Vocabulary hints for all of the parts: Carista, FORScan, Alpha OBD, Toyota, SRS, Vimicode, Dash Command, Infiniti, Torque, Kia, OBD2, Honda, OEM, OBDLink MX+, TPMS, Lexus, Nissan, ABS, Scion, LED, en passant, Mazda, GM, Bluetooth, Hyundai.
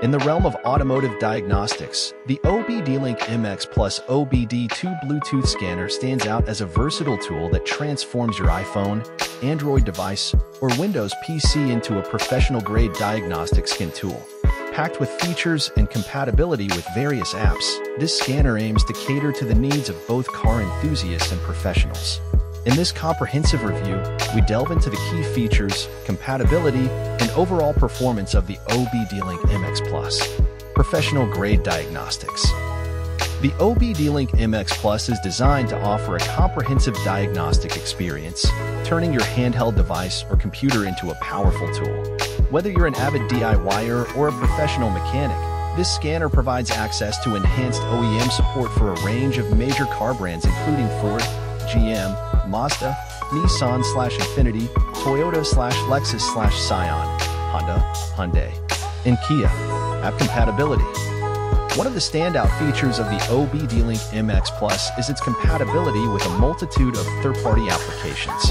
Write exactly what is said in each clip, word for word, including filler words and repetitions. In the realm of automotive diagnostics, the OBDLink M X plus O B D two Bluetooth scanner stands out as a versatile tool that transforms your iPhone, Android device, or Windows P C into a professional-grade diagnostic scan tool. Packed with features and compatibility with various apps, this scanner aims to cater to the needs of both car enthusiasts and professionals. In this comprehensive review, we delve into the key features, compatibility, and overall performance of the OBDLink M X plus. Professional-grade diagnostics. The OBDLink M X plus is designed to offer a comprehensive diagnostic experience, turning your handheld device or computer into a powerful tool. Whether you're an avid DIYer or a professional mechanic, this scanner provides access to enhanced O E M support for a range of major car brands including Ford, G M, Mazda, Nissan slash Infiniti, Toyota slash Lexus slash Scion, Honda, Hyundai, and Kia. App compatibility. One of the standout features of the OBDLink M X plus is its compatibility with a multitude of third-party applications.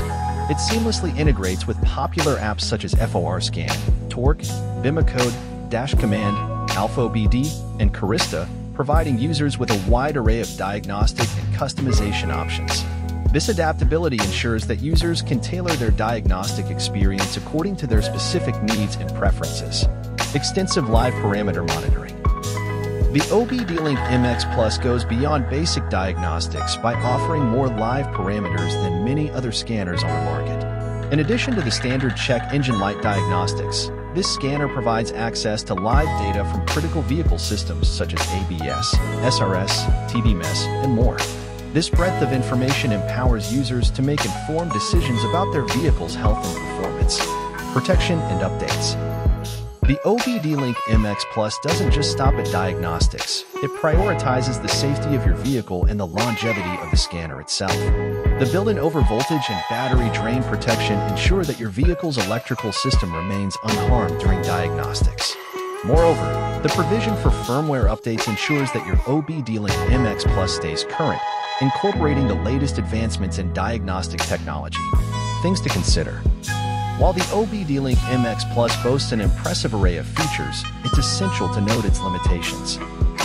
It seamlessly integrates with popular apps such as FORScan, Torque, Vimicode, Dash Command, Alpha O B D, and Carista, providing users with a wide array of diagnostic and customization options. This adaptability ensures that users can tailor their diagnostic experience according to their specific needs and preferences. Extensive live parameter monitoring. The OBDLink M X plus goes beyond basic diagnostics by offering more live parameters than many other scanners on the market. In addition to the standard check engine light diagnostics, this scanner provides access to live data from critical vehicle systems such as A B S, S R S, T P M S, and more. This breadth of information empowers users to make informed decisions about their vehicle's health and performance. Protection and updates. The OBDLink M X plus doesn't just stop at diagnostics. It prioritizes the safety of your vehicle and the longevity of the scanner itself. The built-in overvoltage and battery drain protection ensure that your vehicle's electrical system remains unharmed during diagnostics. Moreover, the provision for firmware updates ensures that your OBDLink M X plus stays current, incorporating the latest advancements in diagnostic technology. Things to consider. While the OBDLink M X plus boasts an impressive array of features, it's essential to note its limitations.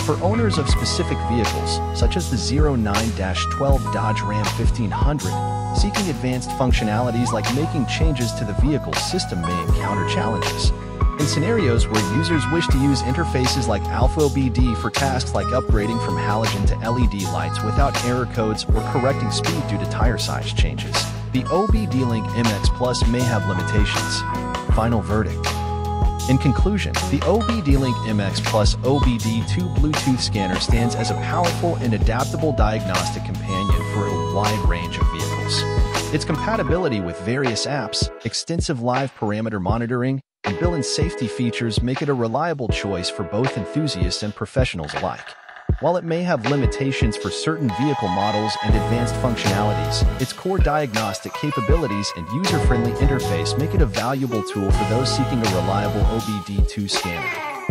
For owners of specific vehicles, such as the oh nine twelve Dodge Ram fifteen hundred, seeking advanced functionalities like making changes to the vehicle's system may encounter challenges. In scenarios where users wish to use interfaces like Alpha O B D for tasks like upgrading from halogen to L E D lights without error codes or correcting speed due to tire size changes, the OBDLink M X plus may have limitations. Final verdict. In conclusion, the OBDLink M X plus O B D two Bluetooth scanner stands as a powerful and adaptable diagnostic companion for a wide range of vehicles. Its compatibility with various apps, extensive live parameter monitoring, and built-in safety features make it a reliable choice for both enthusiasts and professionals alike. While it may have limitations for certain vehicle models and advanced functionalities, its core diagnostic capabilities and user-friendly interface make it a valuable tool for those seeking a reliable O B D two scanner.